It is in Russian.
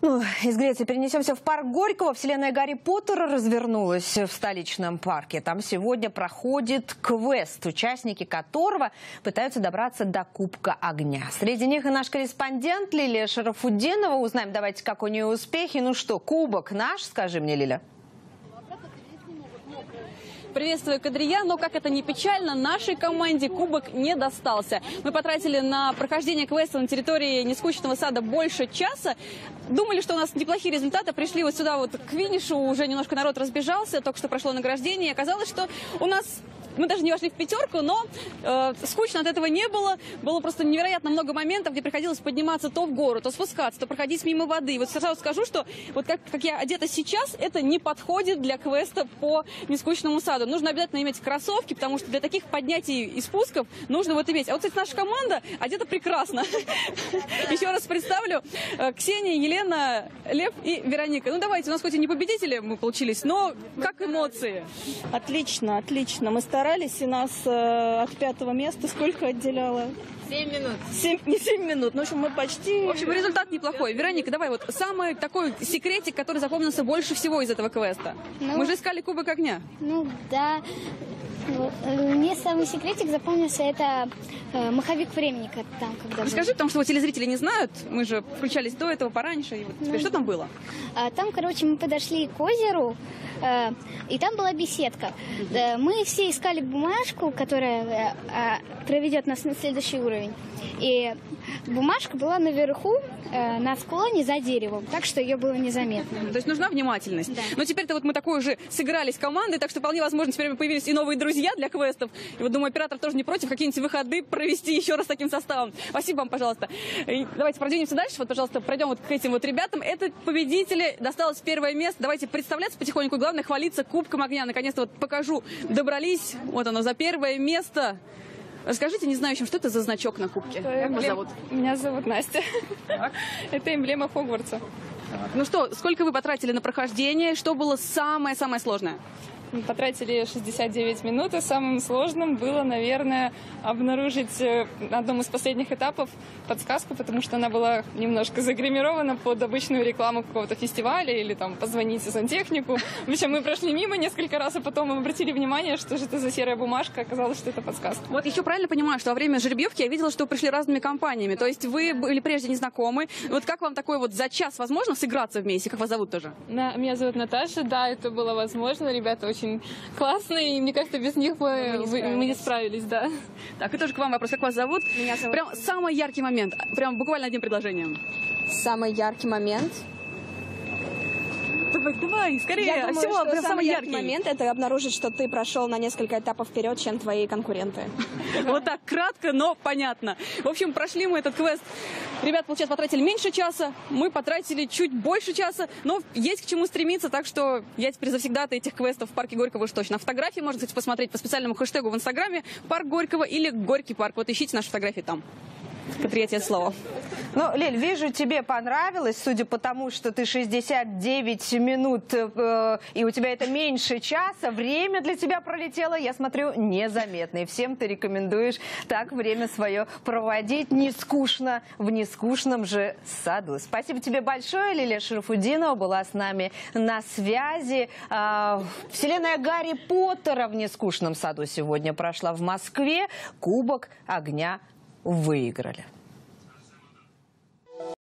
Из Греции перенесемся в парк Горького. Вселенная Гарри Поттера развернулась в столичном парке. Там сегодня проходит квест, участники которого пытаются добраться до Кубка Огня. Среди них и наш корреспондент Лилия Шарафутдинова. Узнаем, давайте, как у нее успехи. Ну что, кубок наш, скажи мне, Лиля. Приветствую, Кадрия, но, как это ни печально, нашей команде кубок не достался. Мы потратили на прохождение квеста на территории нескучного сада больше часа. Думали, что у нас неплохие результаты. Пришли вот сюда вот к финишу, уже немножко народ разбежался, только что прошло награждение. Оказалось, что у нас... Мы даже не вошли в пятерку, но скучно от этого не было. Было просто невероятно много моментов, где приходилось подниматься то в гору, то спускаться, то проходить мимо воды. И вот сразу скажу, что вот как я одета сейчас, это не подходит для квеста по нескучному саду. Нужно обязательно иметь кроссовки, потому что для таких поднятий и спусков нужно вот иметь. А вот, кстати, наша команда одета прекрасно. Еще раз представлю. Ксения, Елена, Лев и Вероника. Ну давайте, у нас хоть и не победители мы получились, но как эмоции? Отлично, отлично. Мы стараемся. И нас от 5-го места сколько отделяло? 7 минут. Не 7 минут, но в общем мы почти... В общем, результат неплохой. Вероника, давай вот самый такой секретик, который запомнился больше всего из этого квеста. Ну, мы же искали Кубок Огня. Ну да, мне самый секретик запомнился, это Маховик Времени. Там, когда расскажи, потому что вот телезрители не знают, мы же включались до этого пораньше. И вот теперь что там было? Там, короче, мы подошли к озеру, и там была беседка. Мы все искали бумажку, которая проведет нас на следующий уровень. И бумажка была наверху, на склоне за деревом, так что ее было незаметно. То есть нужна внимательность. Да. Но теперь-то вот мы такой уже сыгрались командой, так что вполне возможно, теперь появились и новые друзья для квестов. И вот, думаю, оператор тоже не против какие-нибудь выходы провести еще раз таким составом. Спасибо вам, пожалуйста. И давайте продвинемся дальше. Вот, пожалуйста, пройдем вот к этим вот ребятам. Это победители, досталось первое место. Давайте представляться потихоньку. Главное, хвалиться Кубком Огня. Наконец-то вот покажу. Добрались. Вот оно, за первое место. Расскажите незнающим, что это за значок на кубке? Как вас зовут? Меня зовут Настя. Так. Это эмблема Хогвартса. Так. Ну что, сколько вы потратили на прохождение? Что было самое-самое сложное? Мы потратили 69 минут, и самым сложным было, наверное, обнаружить на одном из последних этапов подсказку, потому что она была немножко загримирована под обычную рекламу какого-то фестиваля или там позвоните сантехнику. В общем, мы прошли мимо несколько раз, а потом обратили внимание, что же это за серая бумажка, оказалось, что это подсказка. Вот еще правильно понимаю, что во время жеребьевки я видела, что вы пришли разными компаниями, то есть вы были прежде незнакомы. Вот как вам такой вот за час возможно сыграться вместе? Как вас зовут тоже? Меня зовут Наташа, да, это было возможно, ребята очень классные, и мне кажется, без них мы не справились, да. Так, и тоже к вам вопрос, как вас зовут? Меня зовут. Прям самый яркий момент, прям буквально одним предложением. Самый яркий момент? Давай, скорее. Я думаю, всего, что самый яркий момент — это обнаружить, что ты прошел на несколько этапов вперед, чем твои конкуренты. Вот так кратко, но понятно. В общем, прошли мы этот квест. Ребят, получается, потратили меньше часа, мы потратили чуть больше часа, но есть к чему стремиться, так что я теперь завсегдата этих квестов в парке Горького уж точно. А фотографии можно, кстати, посмотреть по специальному хэштегу в Инстаграме «Парк Горького» или «Горький парк». Вот ищите наши фотографии там. Третье слово. Ну, Лиль, вижу, тебе понравилось, судя по тому, что ты 69 минут, и у тебя это меньше часа, время для тебя пролетело, я смотрю, незаметно. И всем ты рекомендуешь так время свое проводить не скучно, в нескучном же саду. Спасибо тебе большое. Лилия Шарафутдинова была с нами на связи. Вселенная Гарри Поттера в нескучном саду сегодня прошла в Москве. Кубок Огня выиграли.